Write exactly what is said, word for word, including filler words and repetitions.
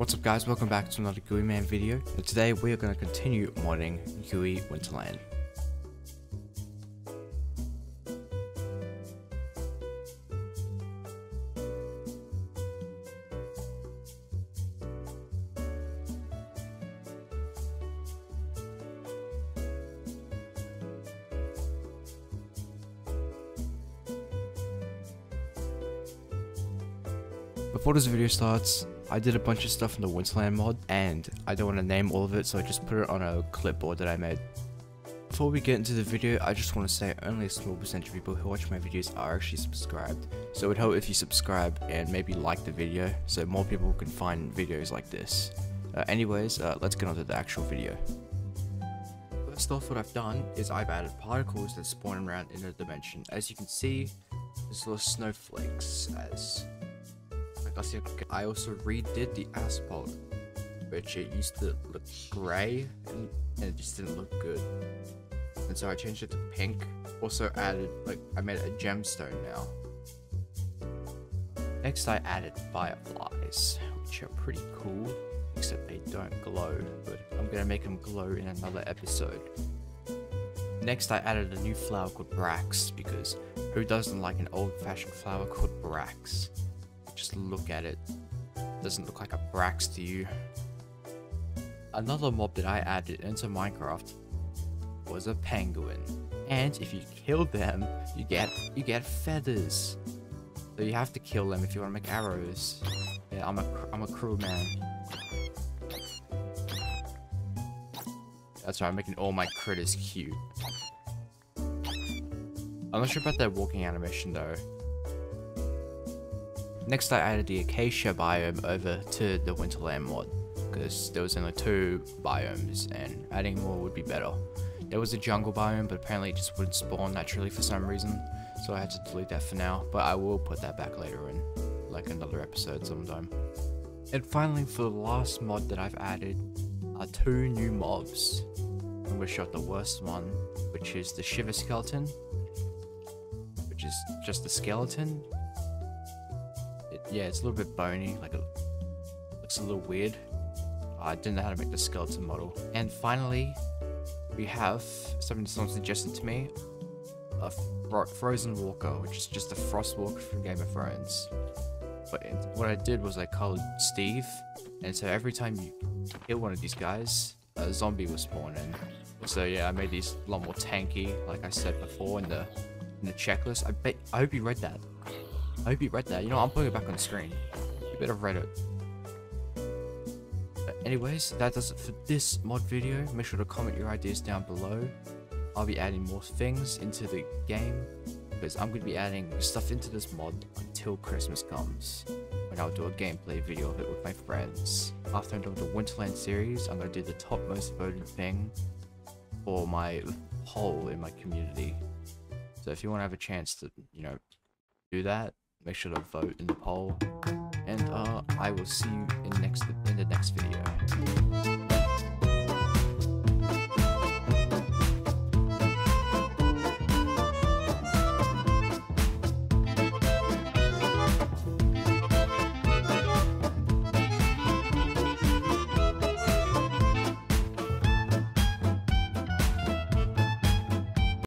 What's up guys, welcome back to another GooeyMan video, and today we are going to continue modding Gooey Winterland. Before this video starts, I did a bunch of stuff in the Winterland mod, and I don't want to name all of it, so I just put it on a clipboard that I made. Before we get into the video, I just want to say only a small percentage of people who watch my videos are actually subscribed, so it would help if you subscribe and maybe like the video, so more people can find videos like this. Uh, anyways, uh, let's get on to the actual video. First off, what I've done is I've added particles that spawn around in a dimension. As you can see, there's little snowflakes as... I also redid the asphalt, which it used to look grey and it just didn't look good, and so I changed it to pink. Also added, like, I made a gemstone now. Next I added fireflies, which are pretty cool, except they don't glow, but I'm gonna make them glow in another episode. Next I added a new flower called Brax, because who doesn't like an old-fashioned flower called Brax? Just look at it. Doesn't look like a Brax to you. Another mob that I added into Minecraft was a penguin, and if you kill them, you get you get feathers. So you have to kill them if you want to make arrows. Yeah, I'm a I'm a cruel man. That's right, I'm making all my critters cute. I'm not sure about their walking animation though. Next I added the Acacia biome over to the Winterland mod, because there was only two biomes and adding more would be better. There was a jungle biome, but apparently it just wouldn't spawn naturally for some reason, so I had to delete that for now, but I will put that back later in, like another episode sometime. And finally, for the last mod that I've added are two new mobs, and we shot the worst one, which is the Shiver Skeleton, which is just a skeleton. Yeah, it's a little bit bony, like it looks a little weird. I didn't know how to make the skeleton model. And finally, we have something someone suggested to me, a fro frozen walker, which is just a frost walker from Game of Thrones. But it, what I did was I colored Steve, and so every time you kill one of these guys, a zombie will spawn in. So yeah, I made these a lot more tanky, like I said before in the in the checklist. I bet I hope you read that. I hope you read that. You know, I'm putting it back on the screen. You better read it. But anyways, that does it for this mod video. Make sure to comment your ideas down below. I'll be adding more things into the game, because I'm going to be adding stuff into this mod until Christmas comes, when I'll do a gameplay video of it with my friends. After I'm done with the Winterland series, I'm going to do the top most voted thing for my poll in my community. So if you want to have a chance to, you know, do that, make sure to vote in the poll, and uh, I will see you in next in the next video.